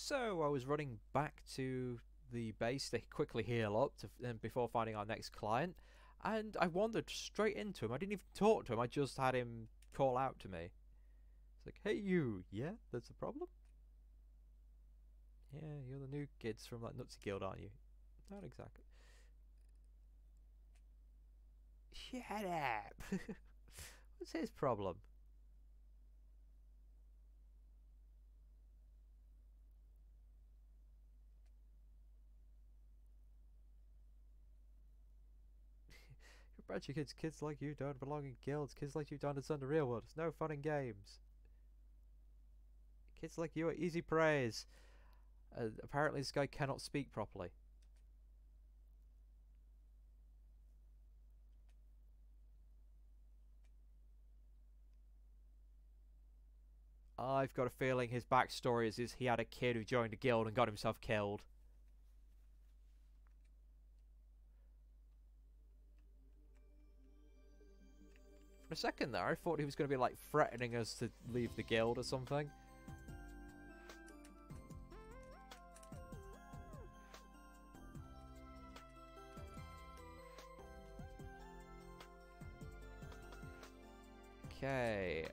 So I was running back to the base to quickly heal up before finding our next client, and I wandered straight into him. I didn't even talk to him, I just had him call out to me. It's like, hey you, yeah, that's a problem? Yeah, you're the new kids from that Nutsy guild, aren't you? Not exactly. Shut up! What's his problem? Your bunch of kids, kids like you don't belong in guilds, kids like you don't understand the real world, it's no fun in games. Kids like you are easy preys. Apparently this guy cannot speak properly. I've got a feeling his backstory is he had a kid who joined a guild and got himself killed. For a second there, I thought he was going to be like threatening us to leave the guild or something. Okay.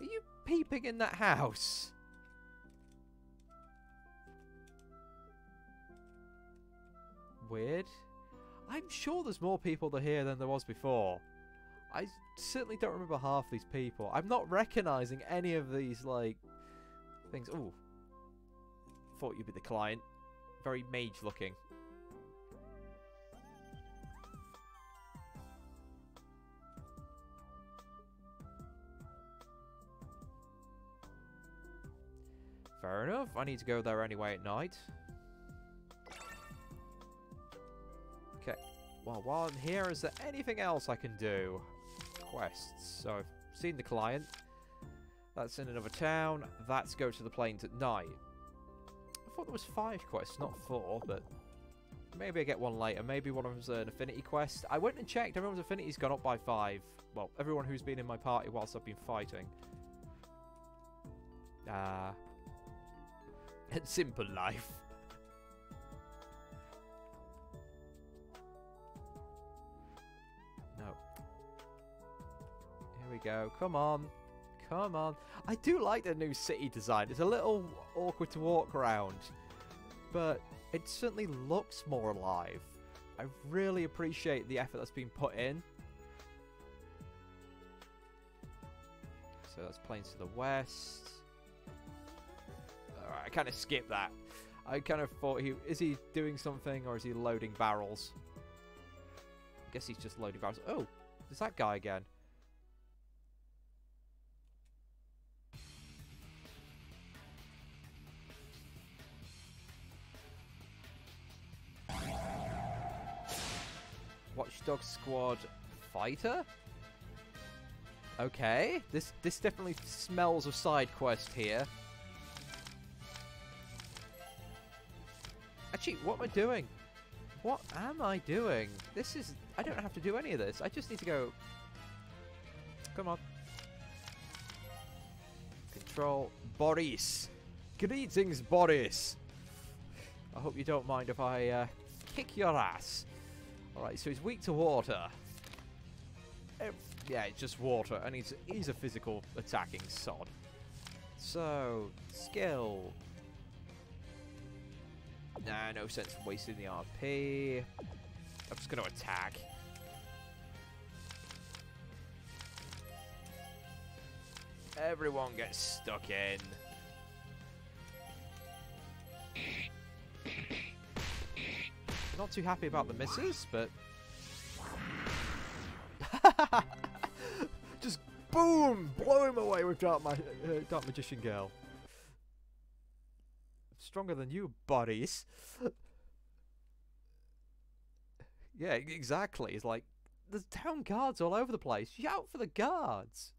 Are you peeping in that house? Weird. I'm sure there's more people here than there was before. I certainly don't remember half these people. I'm not recognising any of these, like, things. Ooh. Thought you'd be the client. Very mage looking. Fair enough, I need to go there anyway at night. Okay, well while I'm here, is there anything else I can do? Quests, so I've seen the client. That's in another town, that's go to the plains at night. I thought there was 5 quests, not 4, but maybe I get one later. Maybe one of them's an affinity quest. I went and checked, everyone's affinity's gone up by 5. Well, everyone who's been in my party whilst I've been fighting. Simple life. No. Here we go. Come on. Come on. I do like the new city design. It's a little awkward to walk around, but it certainly looks more alive. I really appreciate the effort that's been put in. So that's plains to the west. Alright, I kind of skipped that. I kind of thought is he doing something or is he loading barrels? I guess he's just loading barrels. Oh, it's that guy again. Watchdog Squad Fighter? Okay, this definitely smells of side quest here. Actually, what am I doing? What am I doing? This is... I don't have to do any of this. I just need to go... Come on. Control Boris. Greetings, Boris. I hope you don't mind if I kick your ass. Alright, so he's weak to water. Yeah, it's just water. And he's a physical attacking sod. So, skill... Nah, no sense in wasting the RP. I'm just going to attack. Everyone gets stuck in. Not too happy about the misses, but... Just boom! Blow him away with Dark Magician Girl. Stronger than you, buddies. Yeah, exactly. It's like, there's town guards all over the place. Shout for the guards.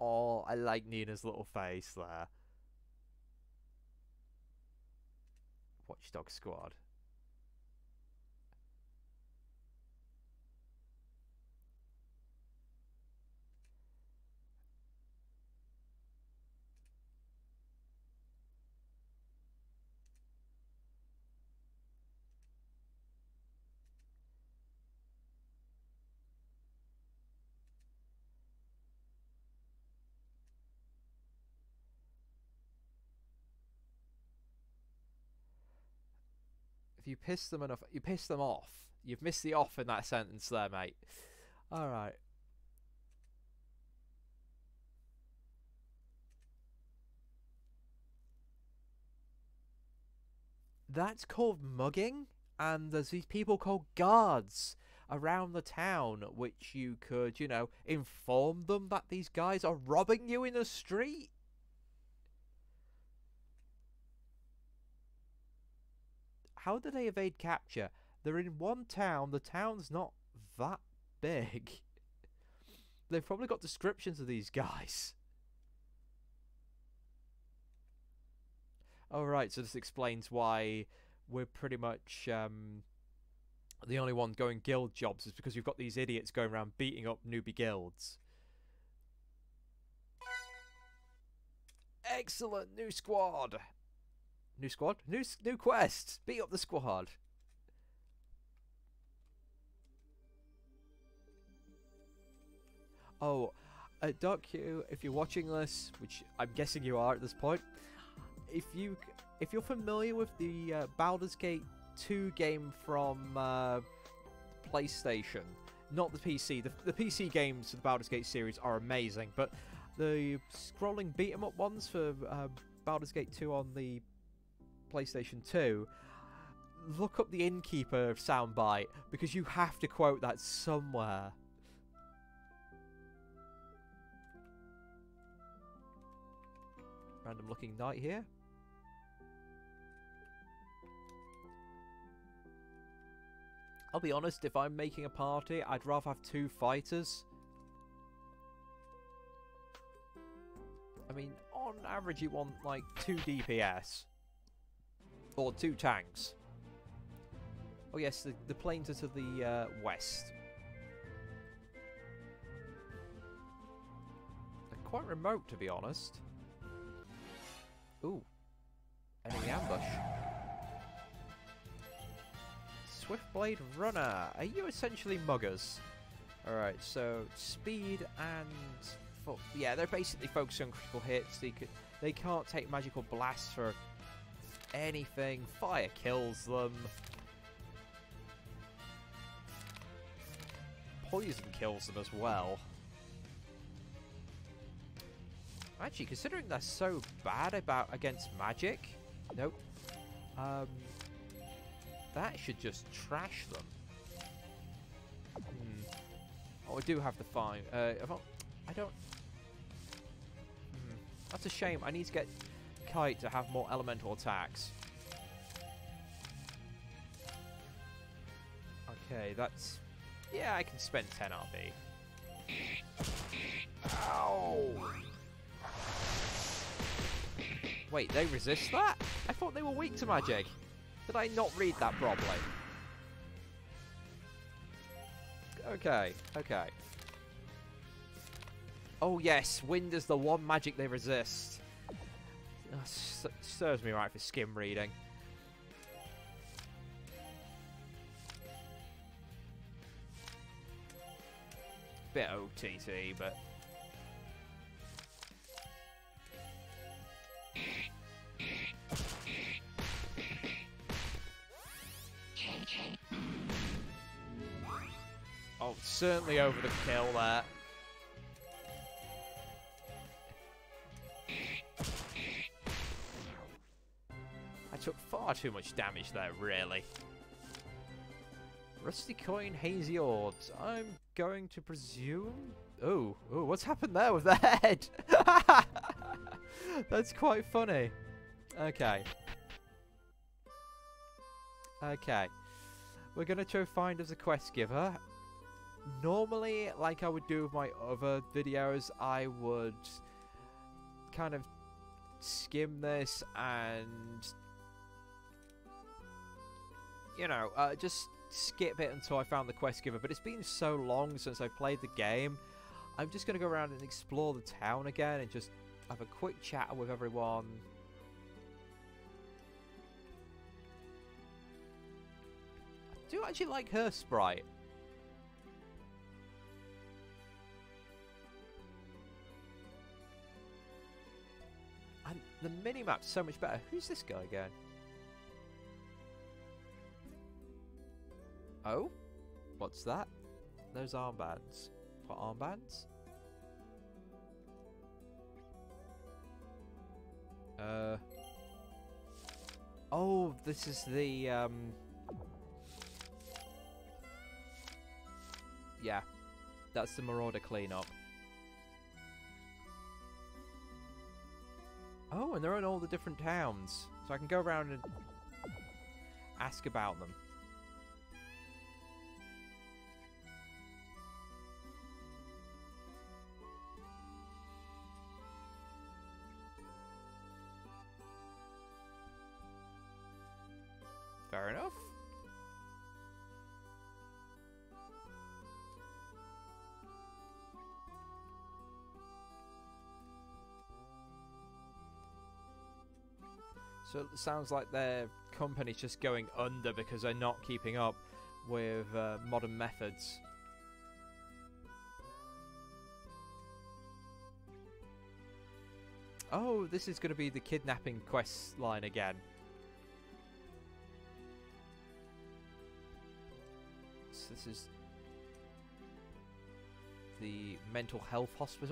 Oh, I like Nina's little face there. Watchdog Squad. You piss them enough, you piss them off. You've missed the off in that sentence there, mate. All right. That's called mugging, and there's these people called guards around the town, which you could, you know, inform them that these guys are robbing you in the street. How do they evade capture? They're in one town. The town's not that big. They've probably got descriptions of these guys. Alright, so this explains why we're pretty much the only one going guild jobs is because you've got these idiots going around beating up newbie guilds. Excellent, new squad! New squad? New quest! Beat up the squad! Oh, Docu, if you're watching this, which I'm guessing you are at this point, if you're familiar with the Baldur's Gate 2 game from PlayStation, not the PC, the PC games for the Baldur's Gate series are amazing, but the scrolling beat-em-up ones for Baldur's Gate 2 on the PlayStation 2, look up the Innkeeper soundbite, because you have to quote that somewhere. Random looking knight here. I'll be honest, if I'm making a party, I'd rather have two fighters. I mean, on average you want like 2 DPS. Or 2 tanks. Oh yes, the planes are to the west. They're quite remote, to be honest. Ooh. Enemy ambush. Swiftblade Runner. Are you essentially muggers? Alright, so speed and... yeah, they're basically focusing on critical hits. They can't take magical blasts for... anything. Fire kills them. Poison kills them as well. Actually, considering they're so bad against magic, nope. That should just trash them. Oh, I do have the fine. I don't. That's a shame. I need to get Kite to have more elemental attacks. Okay, that's... yeah, I can spend 10 RP. Ow! Wait, they resist that? I thought they were weak to magic. Did I not read that properly? Okay, okay. Oh yes, wind is the one magic they resist. Serves me right for skim reading. Bit OTT, but... oh, certainly over the kill there. Took far too much damage there, really. Rusty coin, hazy orbs. I'm going to presume. Oh, what's happened there with the head? That's quite funny. Okay. Okay. We're gonna try find us a quest giver. Normally, like I would do with my other videos, I would kind of skim this and, you know, just skip it until I found the quest giver. But it's been so long since I've played the game, I'm just going to go around and explore the town again and just have a quick chat with everyone. I do actually like her sprite. And the minimap's so much better. Who's this guy again? Oh? What's that? Those armbands. What armbands? Oh, this is the, yeah. That's the Marauder Cleanup. Oh, and they're in all the different towns. So I can go around and ask about them. Fair enough. So it sounds like their company's just going under because they're not keeping up with modern methods. Oh, this is going to be the kidnapping quest line again. So this is the mental health hospital.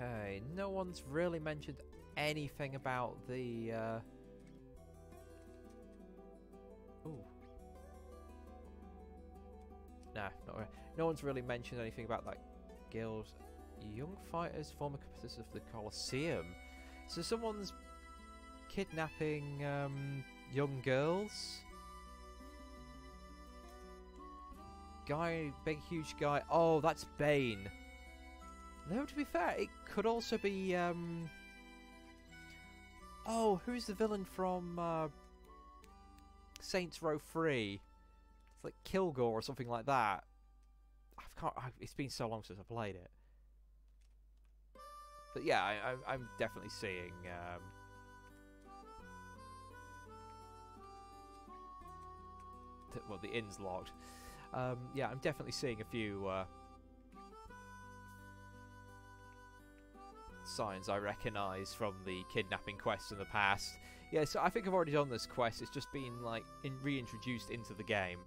Okay, no one's really mentioned anything about the, Ooh. Nah, not really. No one's really mentioned anything about that guild. Young fighters, former competitors of the Colosseum. So someone's kidnapping, young girls. Guy, big, huge guy. Oh, that's Bane. Though, to be fair, it could also be, oh, who's the villain from Saints Row 3? It's like Kilgore or something like that. It's been so long since I played it. But yeah, I'm definitely seeing, well, the inn's locked. Yeah, I'm definitely seeing a few, signs I recognise from the kidnapping quest in the past. Yeah, so I think I've already done this quest. It's just been like reintroduced into the game.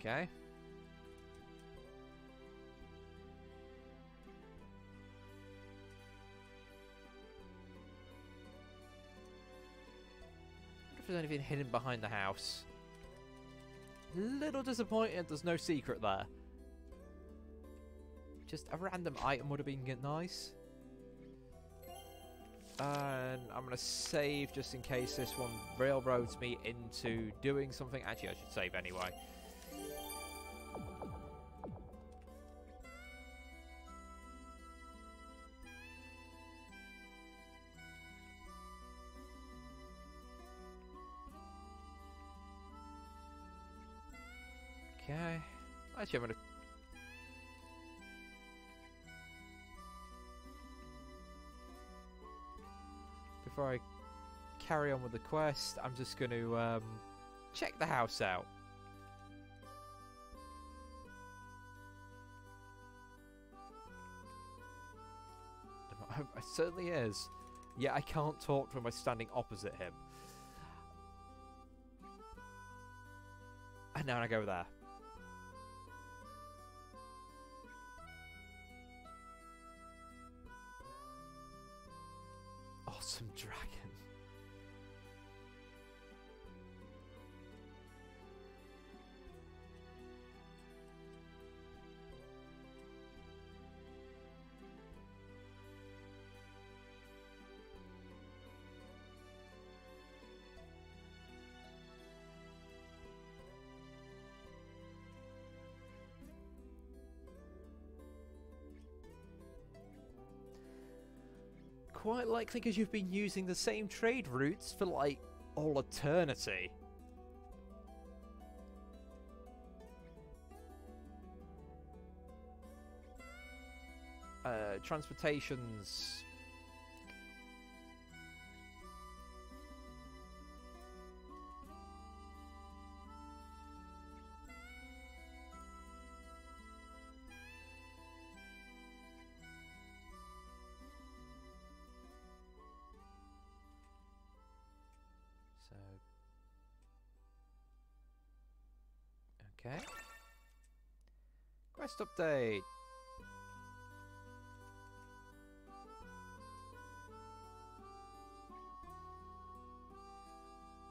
Okay. I wonder if there's anything hidden behind the house. Little disappointed there's no secret there. Just a random item would have been nice. And I'm going to save just in case this one railroads me into doing something. Actually, I should save anyway. Okay. Actually, I'm gonna. Before I carry on with the quest, I'm just going to check the house out. It certainly is. Yeah, I can't talk when I'm standing opposite him. And now I go there. Awesome dragon. Quite likely because you've been using the same trade routes for, like, all eternity. Transportation's... Okay. Quest update.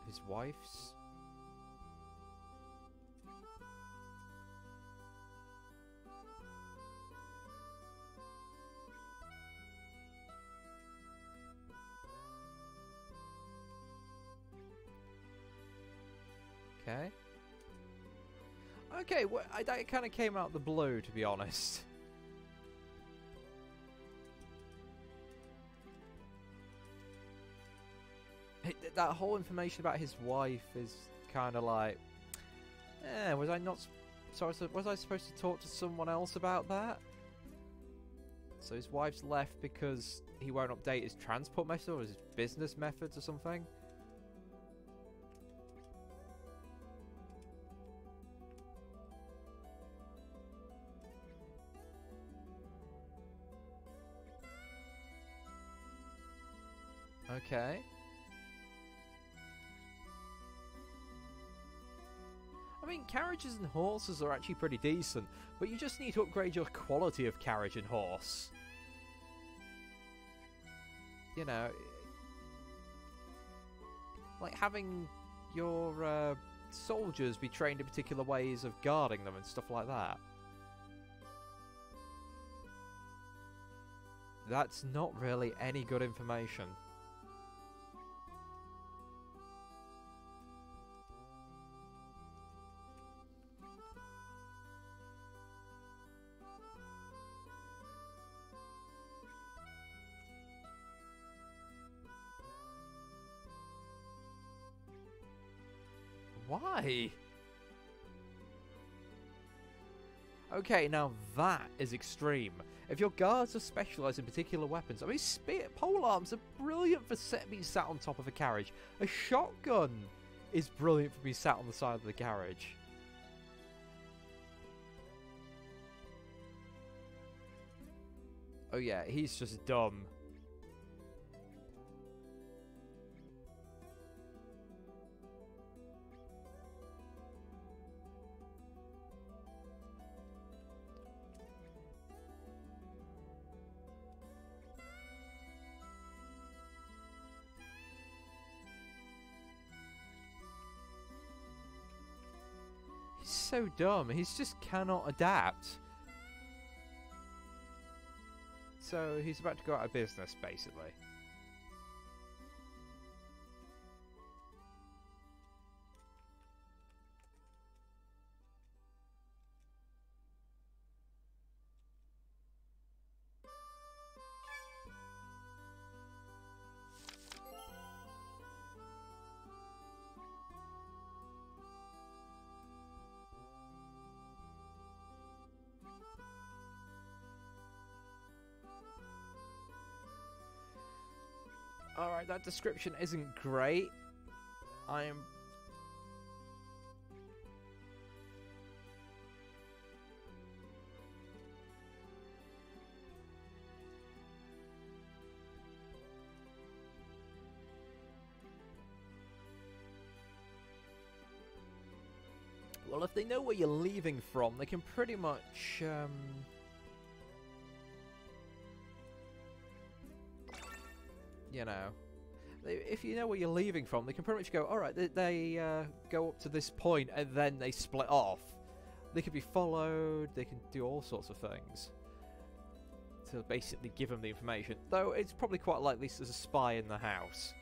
His wife's. Okay. Okay, well, that kind of came out the blue, to be honest. That whole information about his wife is kind of like, eh, was I not? Sorry, was I supposed to talk to someone else about that? So his wife's left because he won't update his transport method or his business methods or something. Okay. I mean, carriages and horses are actually pretty decent, but you just need to upgrade your quality of carriage and horse. You know, like having your soldiers be trained in particular ways of guarding them and stuff like that. That's not really any good information. Why? Okay, now that is extreme. If your guards are specialised in particular weapons, I mean, pole arms are brilliant for being sat on top of a carriage. A shotgun is brilliant for being sat on the side of the carriage. Oh yeah, he's just dumb. So dumb. He just cannot adapt. So he's about to go out of business, basically. Alright, that description isn't great. Well, if they know where you're leaving from, they can pretty much, you know, if you know where you're leaving from, they can pretty much go, alright, they go up to this point and then they split off. They can be followed, they can do all sorts of things to basically give them the information. Though it's probably quite likely there's a spy in the house.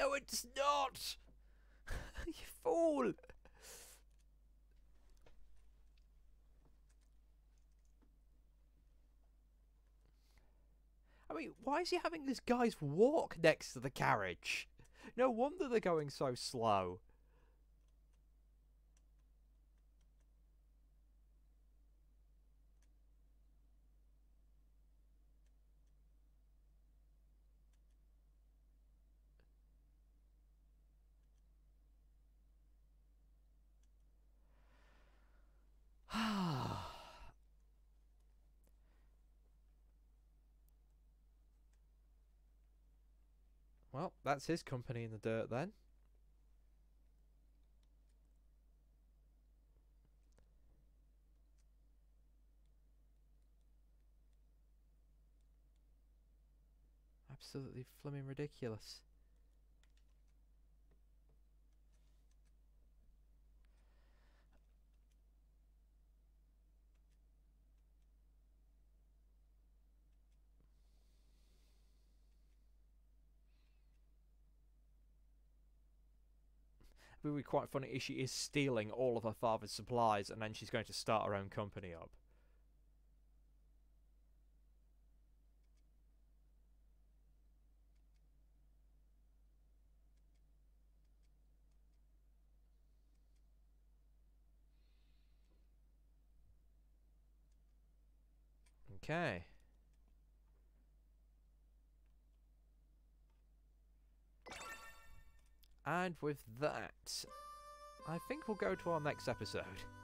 No, it's not! You fool! I mean, why is he having this guy's walk next to the carriage? No wonder they're going so slow. Well, that's his company in the dirt then. Absolutely flimming ridiculous. It would be quite funny if she is stealing all of her father's supplies and then she's going to start her own company up. Okay. And with that, I think we'll go to our next episode.